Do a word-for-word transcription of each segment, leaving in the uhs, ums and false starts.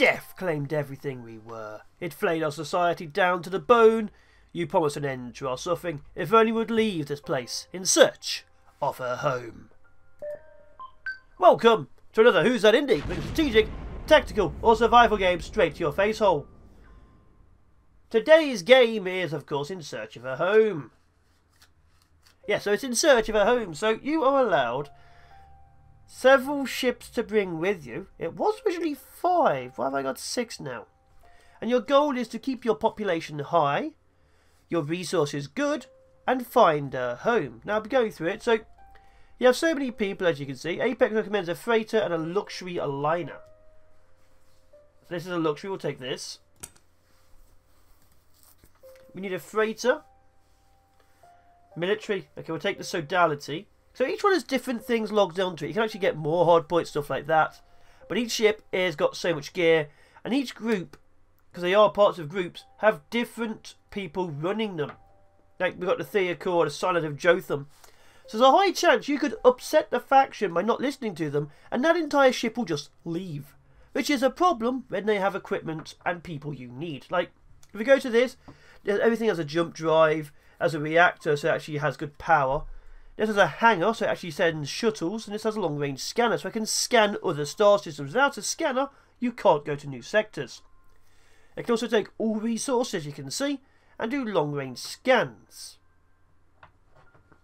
Death claimed everything we were. It flayed our society down to the bone. You promised an end to our suffering if only we would leave this place in search of a home. Welcome to another Who's That Indie, with strategic, tactical or survival game straight to your face hole. Today's game is, of course, In Search of a Home. Yeah, so it's In Search of a Home, so you are allowed several ships to bring with you. It was originally five, why have I got six now? And your goal is to keep your population high, your resources good, and find a home. Now I'll be going through it, so you have so many people, as you can see. Apex recommends a freighter and a luxury aligner. This is a luxury, we'll take this. We need a freighter. Military. Okay, we'll take the sodality. So each one has different things logged onto it. You can actually get more hard points, stuff like that. But each ship has got so much gear. And each group, because they are parts of groups, have different people running them. Like we've got the Theia Core, the Silent of Jotham. So there's a high chance you could upset the faction by not listening to them. And that entire ship will just leave. Which is a problem when they have equipment and people you need. Like, if we go to this, everything has a jump drive, has a reactor, so it actually has good power. This has a hangar, so it actually sends shuttles, and this has a long-range scanner, so it can scan other star systems. Without a scanner, you can't go to new sectors. It can also take all resources, you can see, and do long-range scans.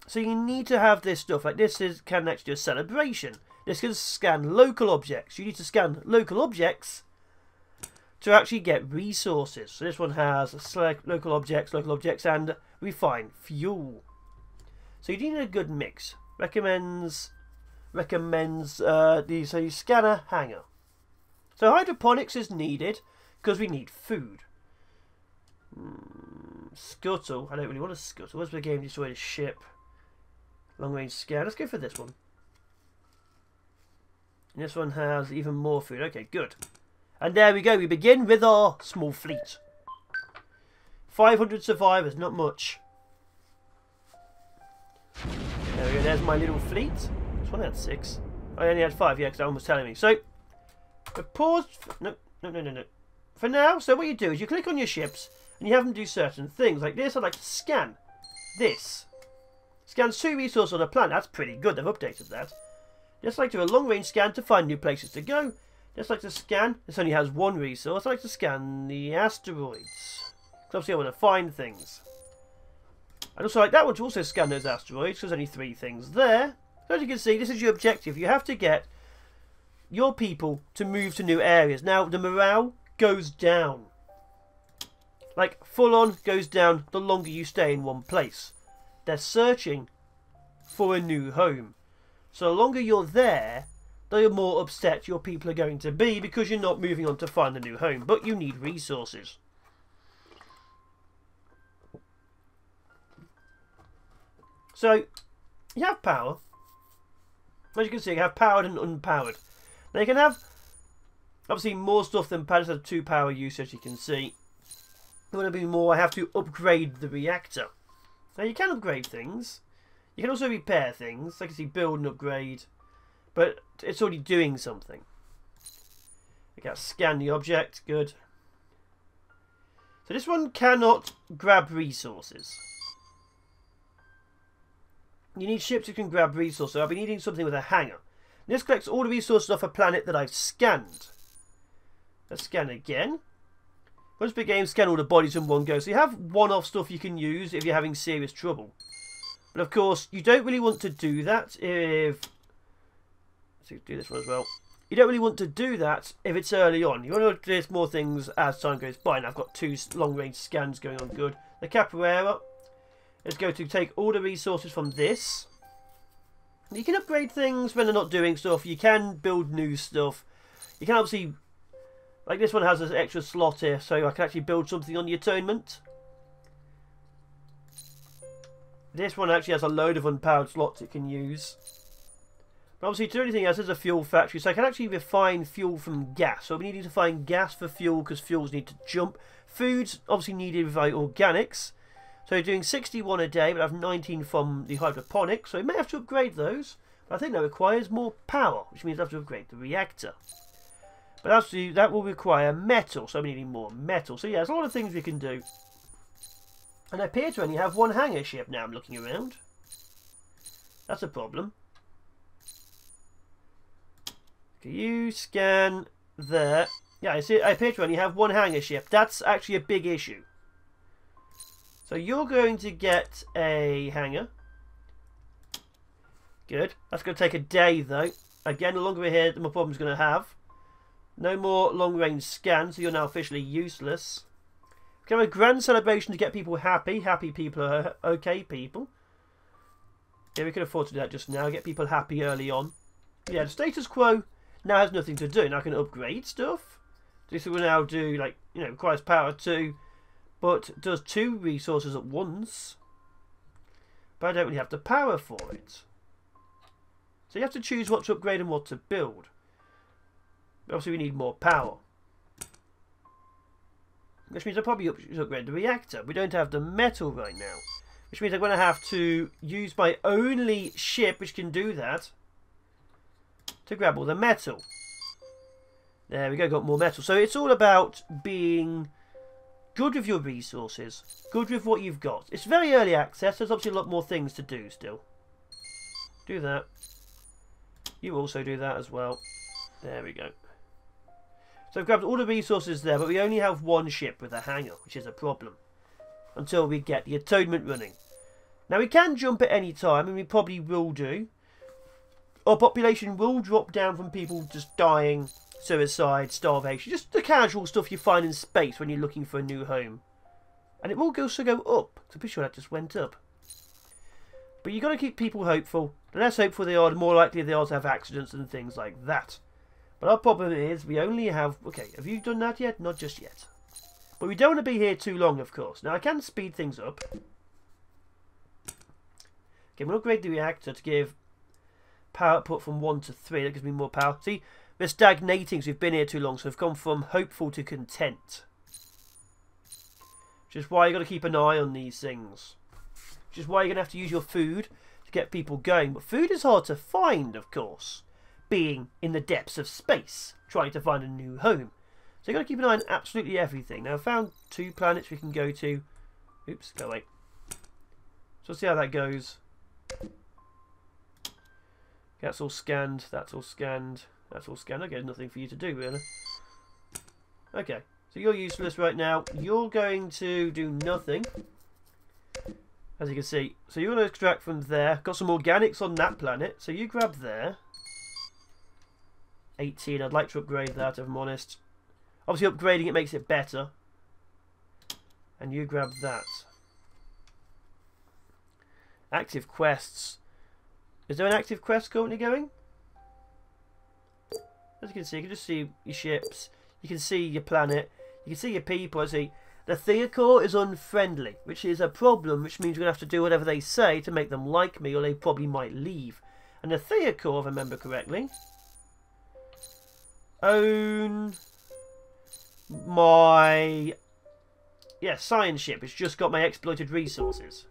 So you need to have this stuff. Like this is can actually do a celebration. This can scan local objects. You need to scan local objects to actually get resources. So this one has select local objects, local objects, and refine fuel. So you need a good mix. Recommends, recommends uh, the so you scanner hanger. So hydroponics is needed because we need food. Mm, scuttle. I don't really want a scuttle. What's the game? Destroy the ship. Long range scan. Let's go for this one. And this one has even more food. Okay, good. And there we go, we begin with our small fleet. five hundred survivors, not much. There we go, there's my little fleet. This one had six. I only had five, yeah, because that one was telling me. So, pause. No, no, no, no, no. For now, so what you do is you click on your ships and you have them do certain things. Like this, I'd like to scan this. Scans two resources on a planet. That's pretty good, they've updated that. Just like to do a long range scan to find new places to go. Just like to scan, this only has one resource. I like to scan the asteroids. Because obviously I want to find things. I'd also like that one to also scan those asteroids, because there's only three things there. So as you can see, this is your objective. You have to get your people to move to new areas. Now, the morale goes down. Like, full on goes down the longer you stay in one place. They're searching for a new home. So the longer you're there, the more upset your people are going to be because you're not moving on to find a new home. But you need resources. So, you have power. As you can see, you have powered and unpowered. Now you can have, obviously, more stuff than power. Just have two power use, as you can see. If you want to be more, I have to upgrade the reactor. Now you can upgrade things. You can also repair things. Like I see, build and upgrade. But it's already doing something. We gotta scan the object. Good. So this one cannot grab resources. You need ships who can grab resources. So I'll be needing something with a hanger. This collects all the resources off a planet that I've scanned. Let's scan again. Once per game, scan all the bodies in one go. So you have one-off stuff you can use if you're having serious trouble. But of course, you don't really want to do that if... to do this one as well. You don't really want to do that if it's early on. You want to do more things as time goes by. And I've got two long-range scans going on. Good. The Kapoeira is going to take all the resources from this. You can upgrade things when they're not doing stuff. You can build new stuff. You can obviously... like this one has an extra slot here. So I can actually build something on the Atonement. This one actually has a load of unpowered slots it can use. But obviously, to do anything else, there's a fuel factory, so I can actually refine fuel from gas. So I'll be needing to find gas for fuel because fuels need to jump. Foods obviously needed by organics. So doing sixty-one a day, but I have nineteen from the hydroponics. So we may have to upgrade those. But I think that requires more power, which means I have to upgrade the reactor. But that's the, that will require metal, so we need more metal. So yeah, there's a lot of things we can do. And I appear to only have one hangar ship now I'm looking around. That's a problem. Can you scan there? Yeah, I see. I appear to only have one hangar ship. That's actually a big issue. So you're going to get a hangar. Good. That's going to take a day, though. Again, the longer we're here, the more problems we're going to have. No more long-range scans, so you're now officially useless. We can have a grand celebration to get people happy. Happy people are okay people. Yeah, we can afford to do that just now. Get people happy early on. Yeah, the status quo now has nothing to do. Now I can upgrade stuff. This will now do, like, you know, requires power two, but does two resources at once. But I don't really have the power for it. So you have to choose what to upgrade and what to build. Obviously we need more power. Which means I'll probably upgrade the reactor. We don't have the metal right now. Which means I'm going to have to use my only ship, which can do that, to grab all the metal. There we go, got more metal. So it's all about being good with your resources, good with what you've got. It's very early access, there's obviously a lot more things to do still. Do that. You also do that as well. There we go. So I've grabbed all the resources there, but we only have one ship with a hangar, which is a problem. Until we get the Atonement running. Now we can jump at any time, and we probably will do. Our population will drop down from people just dying, suicide, starvation. Just the casual stuff you find in space when you're looking for a new home. And it will also go up. I'm pretty sure that just went up. But you've got to keep people hopeful. The less hopeful they are, the more likely they are to have accidents and things like that. But our problem is we only have... Okay, have you done that yet? Not just yet. But we don't want to be here too long, of course. Now, I can speed things up. Okay, we'll upgrade the reactor to give power output from one to three. That gives me more power. See, we're stagnating because we've been here too long. So we've gone from hopeful to content. Which is why you've got to keep an eye on these things. Which is why you're going to have to use your food to get people going. But food is hard to find, of course. Being in the depths of space, trying to find a new home. So you've got to keep an eye on absolutely everything. Now I've found two planets we can go to. Oops, go away. So we'll see how that goes. That's all scanned, that's all scanned, that's all scanned. Okay, nothing for you to do really. Okay, so you're useless right now. You're going to do nothing. As you can see. So you're going to extract from there. Got some organics on that planet. So you grab there. eighteen, I'd like to upgrade that if I'm honest. Obviously upgrading it makes it better. And you grab that. Active quests. Is there an active quest currently going? As you can see, you can just see your ships. You can see your planet. You can see your people. I see the Theia Core is unfriendly, which is a problem, which means we're going to have to do whatever they say to make them like me, or they probably might leave. And the Theia Core, if I remember correctly, own... my yeah science ship. It's just got my exploited resources.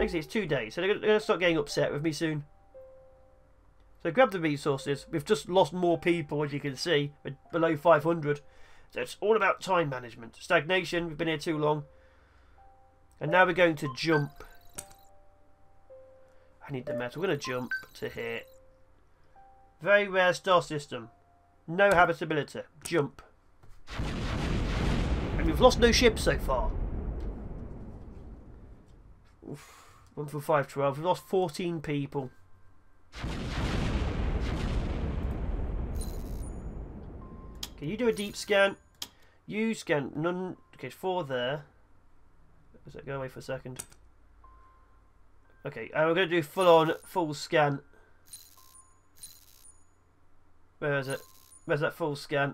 Actually, it's two days, so they're going to start getting upset with me soon. So grab the resources. We've just lost more people, as you can see. We're below five hundred, so it's all about time management. Stagnation. We've been here too long, and now we're going to jump. I need the metal. We're going to jump to here. Very rare star system. No habitability. Jump. And we've lost no ships so far. Oof. One from five to twelve. We've lost fourteen people. Can you do a deep scan? You scan none. Okay, four there. Does that go away for a second? Okay, uh, we're going to do full on, full scan. Where is it? Where's that full scan?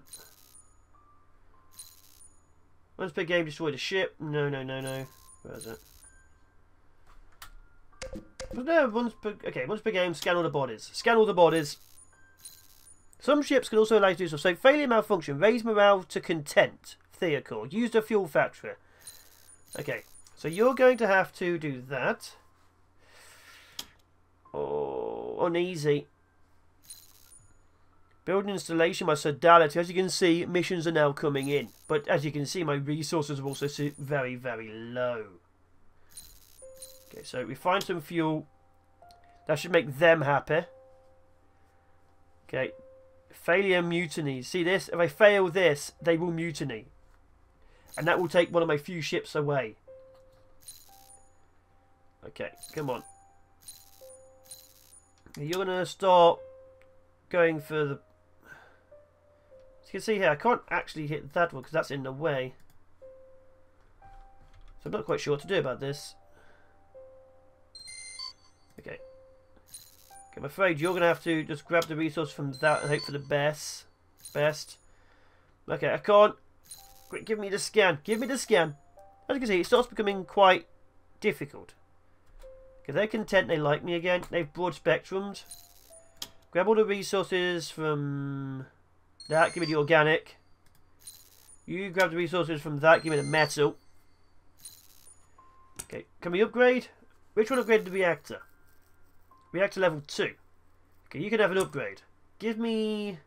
Once big game destroyed a ship. No, no, no, no. Where is it? But no, once per, okay, once per game, scan all the bodies. Scan all the bodies. Some ships can also allow you to do stuff. So failure malfunction. Raise morale to content. Theia Core. Use the fuel factory. Okay, so you're going to have to do that. Oh, uneasy. Build an installation by Sodality. As you can see, missions are now coming in. But as you can see, my resources are also very, very low. Okay, so we find some fuel. That should make them happy. Okay. Failure mutiny. See this? If I fail this, they will mutiny. And that will take one of my few ships away. Okay, come on. You're going to start going for the... As you can see here, I can't actually hit that one because that's in the way. So I'm not quite sure what to do about this. Okay. I'm afraid you're going to have to just grab the resource from that and hope for the best. Best. Okay, I can't. Quick, give me the scan. Give me the scan. As you can see, it starts becoming quite difficult. Okay, they're content. They like me again. They've broad spectrums. Grab all the resources from that. Give me the organic. You grab the resources from that. Give me the metal. Okay, can we upgrade? Which one upgraded the reactor? Reactor level two. Okay, you can have an upgrade. Give me...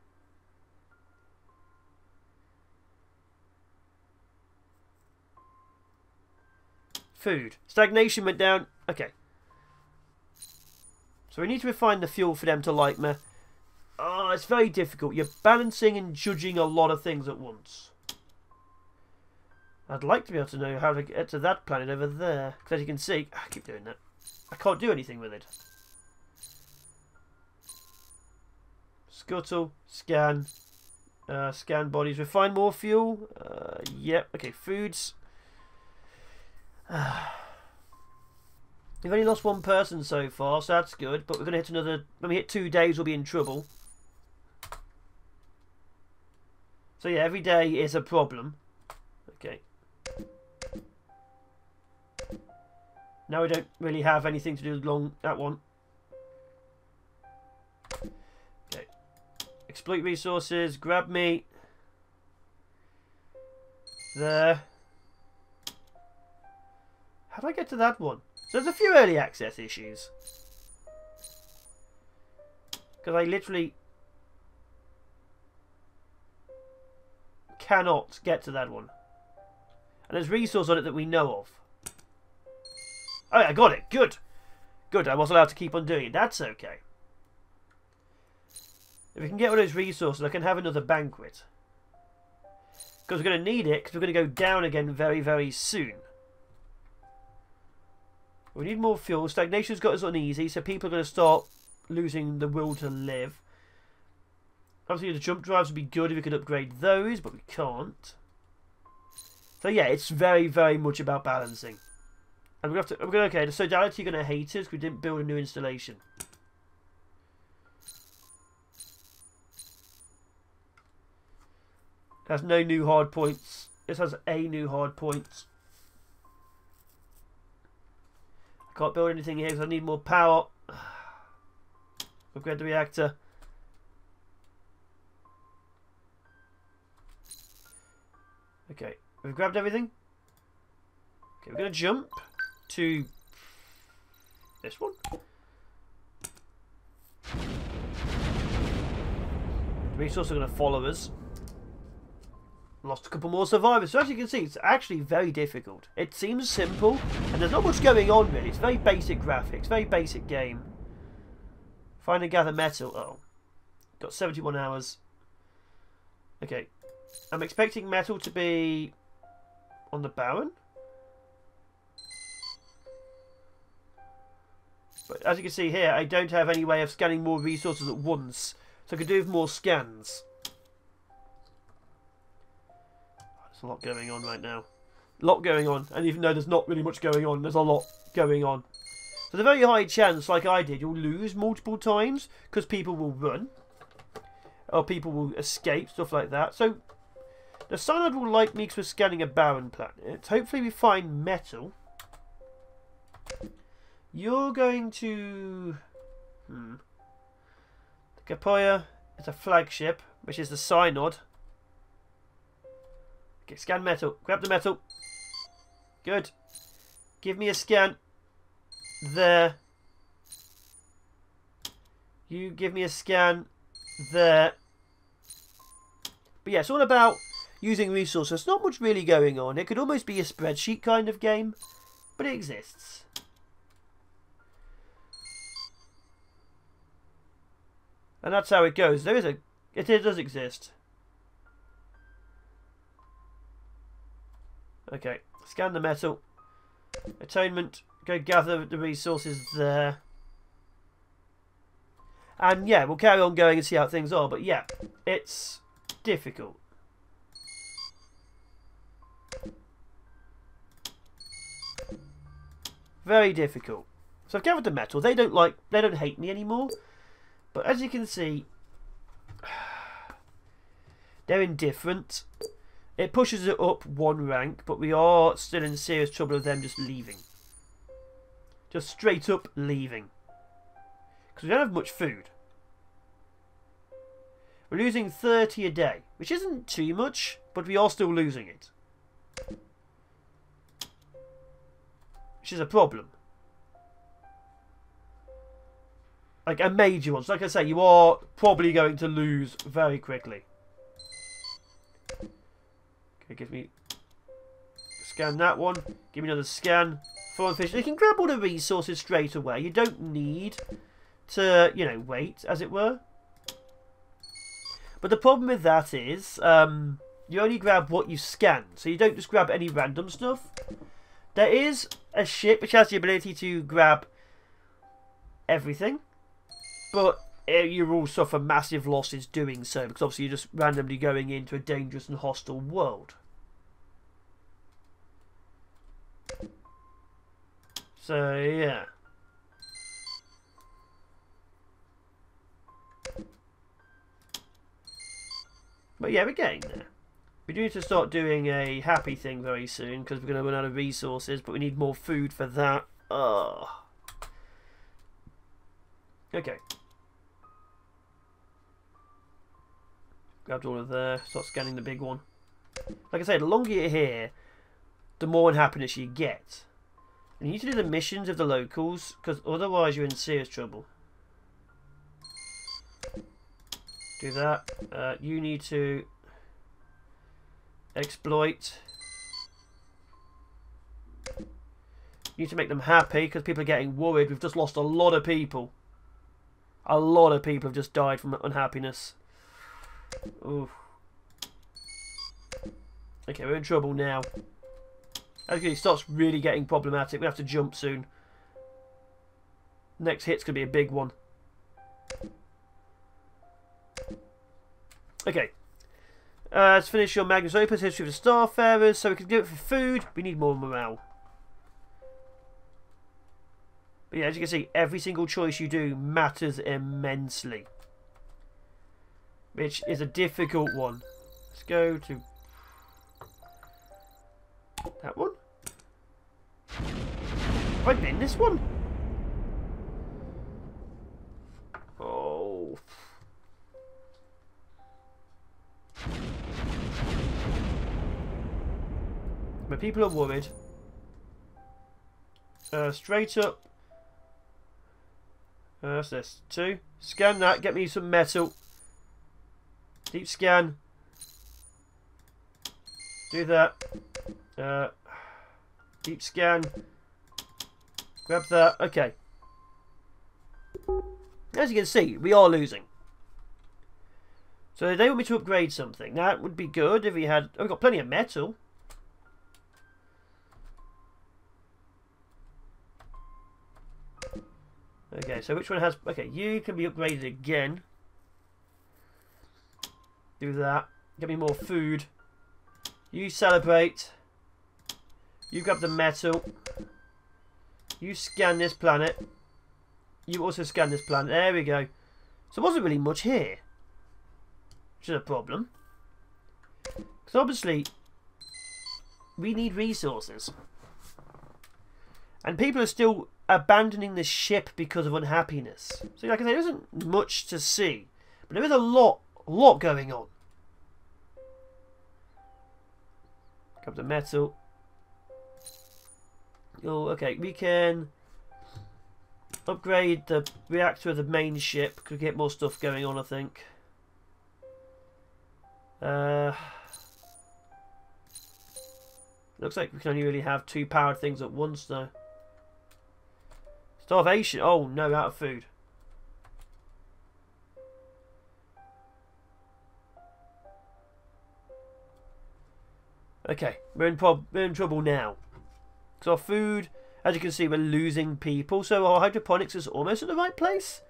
food. Stagnation went down. Okay. So we need to refine the fuel for them to like me. Oh, it's very difficult. You're balancing and judging a lot of things at once. I'd like to be able to know how to get to that planet over there. Because as you can see... I keep doing that. I can't do anything with it. Scuttle, scan, uh, scan bodies, refine more fuel, uh, yep, okay, foods. Uh, we've only lost one person so far, so that's good, but we're going to hit another, when we hit two days we'll be in trouble. So yeah, every day is a problem. Okay. Now we don't really have anything to do along that one. Exploit resources, grab me. There. How do I get to that one? So there's a few early access issues. Because I literally cannot get to that one. And there's resource on it that we know of. Oh, yeah, I got it. Good. Good, I was allowed to keep on doing it. That's okay. If we can get all those resources, I can have another banquet. Because we're going to need it, because we're going to go down again very, very soon. We need more fuel. Stagnation's got us uneasy, so people are going to start losing the will to live. Obviously, the jump drives would be good if we could upgrade those, but we can't. So, yeah, it's very, very much about balancing. And we're going to have to... We're gonna, okay, the Sodality are going to hate us because we didn't build a new installation. It has no new hard points. This has a new hard point. I can't build anything here because I need more power. Upgrade the reactor. Okay, we've grabbed everything. Okay, we're going to jump to this one. The resources are going to follow us. Lost a couple more survivors. So as you can see, it's actually very difficult. It seems simple, and there's not much going on really. It's very basic graphics, very basic game. Find and gather metal. Oh, got seventy-one hours. Okay, I'm expecting metal to be on the Baron, but as you can see here, I don't have any way of scanning more resources at once, so I could do with more scans. A lot going on right now. A lot going on, and even though there's not really much going on, there's a lot going on. So there's a very high chance, like I did, you'll lose multiple times because people will run or people will escape, stuff like that. So the Synod will like me because we're scanning a barren planet. Hopefully we find metal. You're going to... Hmm. The Kapoeira is a flagship, which is the Synod. Okay, scan metal. Grab the metal. Good. Give me a scan. There. You give me a scan. There. But yeah, it's all about using resources. There's not much really going on. It could almost be a spreadsheet kind of game, but it exists. And that's how it goes. There is a... It, it does exist. Okay. Scan the metal. Atonement. Go gather the resources there. And yeah, we'll carry on going and see how things are. But yeah, it's difficult. Very difficult. So I've gathered the metal. They don't like... They don't hate me anymore. But as you can see, they're indifferent. It pushes it up one rank, but we are still in serious trouble of them just leaving. Just straight up leaving. Because we don't have much food. We're losing thirty a day, which isn't too much, but we are still losing it. Which is a problem. Like a major one. So like I say, you are probably going to lose very quickly. Okay, give me... Scan that one. Give me another scan. Foreign fish. You can grab all the resources straight away. You don't need to, you know, wait, as it were. But the problem with that is, um, you only grab what you scan. So you don't just grab any random stuff. There is a ship which has the ability to grab everything. But you will suffer massive losses doing so, because obviously you're just randomly going into a dangerous and hostile world. So, yeah. But yeah, we're getting there. We do need to start doing a happy thing very soon, because we're going to run out of resources, but we need more food for that. Ugh. Okay. Grabbed all of there. Start scanning the big one. Like I say, the longer you're here, the more unhappiness you get. And you need to do the missions of the locals, because otherwise you're in serious trouble. Do that. Uh, you need to exploit. You need to make them happy, because people are getting worried. We've just lost a lot of people. A lot of people have just died from unhappiness. Ooh. Okay, we're in trouble now. Okay, it starts really getting problematic. We have to jump soon. Next hit's going to be a big one. Okay. Uh, let's finish your Magnus Opus, History of the Starfarers. So we can do it for food. We need more morale. But yeah, as you can see, every single choice you do matters immensely. Which is a difficult one. Let's go to that one. Have I been this one? Oh. My people are worried. Uh, straight up. Uh, what's this? Two. Scan that. Get me some metal. Deep scan. Do that. Uh, deep scan. Grab that. Okay. As you can see, we are losing. So they want me to upgrade something. That would be good if we had... Oh, we've got plenty of metal. Okay, so which one has... Okay, you can be upgraded again. Do that. Get me more food. You celebrate. You grab the metal. You scan this planet. You also scan this planet. There we go. So there wasn't really much here. Which is a problem. Because obviously, we need resources. And people are still abandoning the ship because of unhappiness. So like I say, there isn't much to see. But there is a lot A lot going on. Grab the metal. Oh, okay. We can upgrade the reactor of the main ship. Could get more stuff going on, I think. Uh, looks like we can only really have two powered things at once, though. Starvation. Oh, no, out of food. Okay, we're in, prob we're in trouble now. Because our food, as you can see, we're losing people. So our hydroponics is almost at the right place.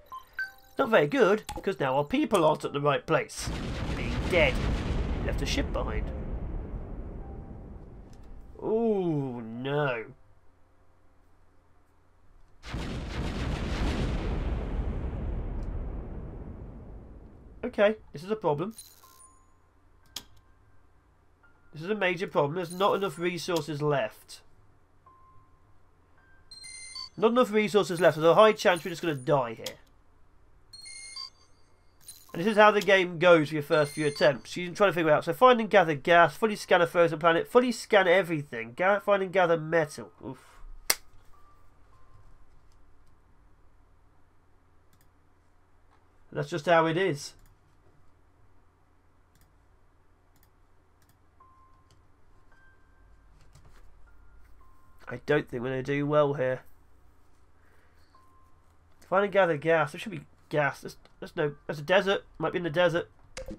Not very good, because now our people aren't at the right place. Being dead. Left a ship behind. Ooh, no. Okay, this is a problem. This is a major problem. There's not enough resources left. Not enough resources left. There's a high chance we're just going to die here. And this is how the game goes for your first few attempts. You're trying to figure out. So find and gather gas. Fully scan a frozen planet. Fully scan everything. Find and gather metal. Oof. And that's just how it is. I don't think we're going to do well here. Find and gather gas. There should be gas. There's, there's no. There's a desert. Might be in the desert. But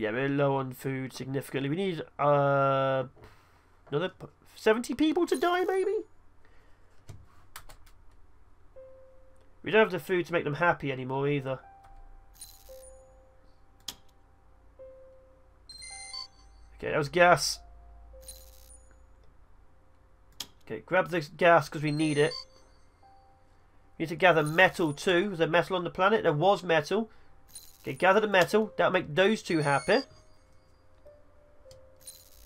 yeah, we're low on food significantly. We need uh, another seventy people to die, maybe? We don't have the food to make them happy anymore either. Okay, that was gas. Okay, grab the gas because we need it. We need to gather metal too. Was there metal on the planet? There was metal. Okay, gather the metal. That'll make those two happy.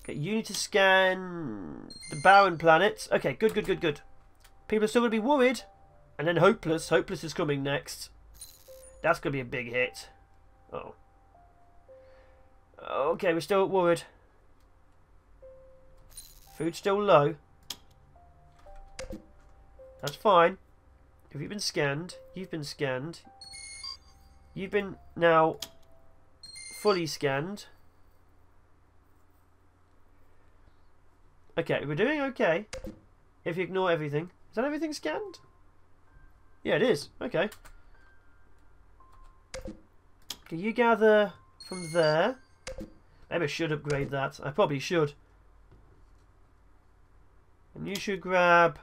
Okay, you need to scan the barren planets. Okay, good, good, good, good. People are still going to be worried. And then Hopeless. Hopeless is coming next. That's going to be a big hit. Uh-oh. Okay, we're still worried. Food's still low. That's fine. Have you been scanned? You've been scanned. You've been now fully scanned. Okay, we're doing okay. If you ignore everything. Is that everything scanned? Yeah, it is. Okay. Can you gather from there? Maybe I should upgrade that. I probably should. And you should grab...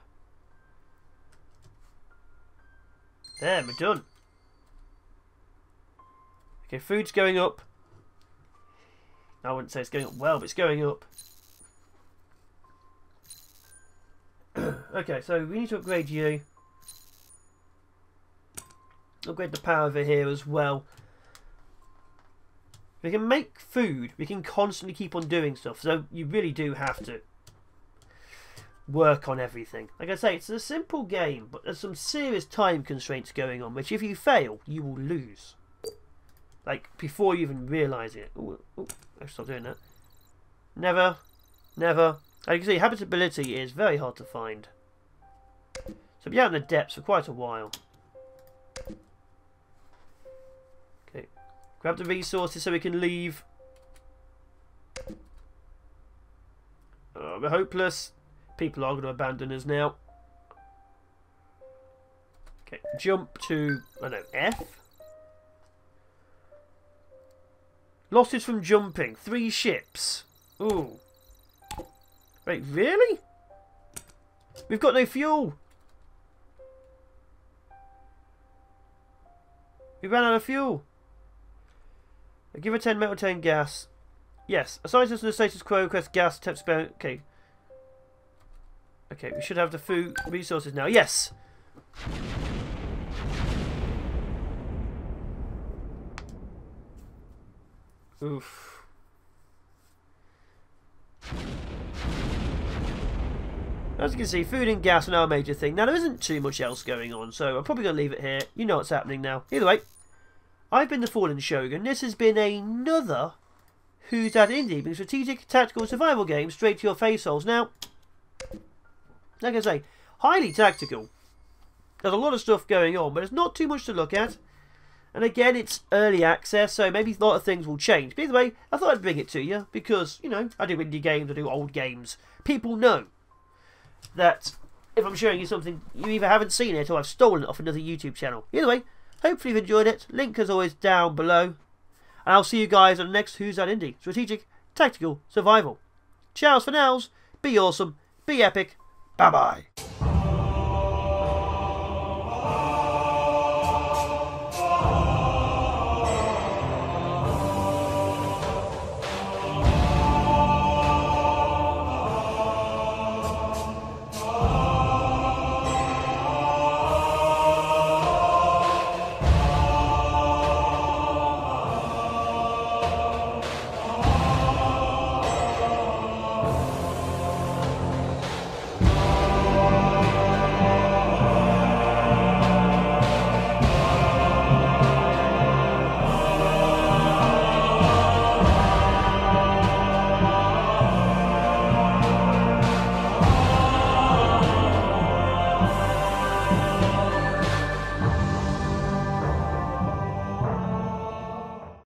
There, we're done. Okay, food's going up. I wouldn't say it's going up well, but it's going up. Okay, so we need to upgrade you. Upgrade the power over here as well. We can make food. We can constantly keep on doing stuff. So you really do have to work on everything. Like I say, it's a simple game, but there's some serious time constraints going on, which if you fail, you will lose. Like, before you even realise it. Ooh, ooh, I should stop doing that. Never. Never. Like you can see, habitability is very hard to find. So be out in the depths for quite a while. Okay. Grab the resources so we can leave. Oh, we're hopeless. People are going to abandon us now. Okay, jump to, I don't know, F. Losses from jumping. Three ships. Ooh. Wait, really? We've got no fuel. We ran out of fuel. I give her ten metal, ten gas. Yes. Assigns us to the status quo, request gas, temp spare. Okay. Okay, we should have the food resources now. Yes! Oof. As you can see, food and gas are now a major thing. Now, there isn't too much else going on, so I'm probably going to leave it here. You know what's happening now. Either way, I've been the Fallen Shogun. This has been another Who's That Indie? Being strategic, tactical, survival game straight to your face holes. Now... Like I say, highly tactical. There's a lot of stuff going on, but it's not too much to look at. And again, it's early access, so maybe a lot of things will change. But either way, I thought I'd bring it to you because, you know, I do indie games, I do old games. People know that if I'm showing you something, you either haven't seen it or I've stolen it off another YouTube channel. Either way, hopefully you've enjoyed it. Link, as always, down below. And I'll see you guys on the next Who's That Indie? Strategic, Tactical, Survival. Cheers for nows. Be awesome. Be epic. Bye-bye.